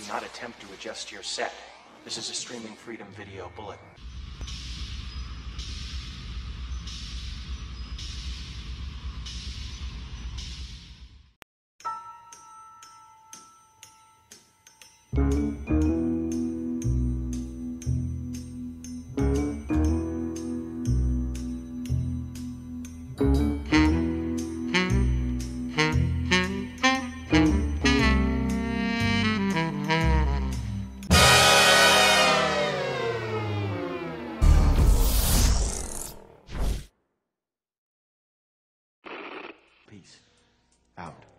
Do not attempt to adjust your set. This is a Streaming Freedom video bulletin. Peace out.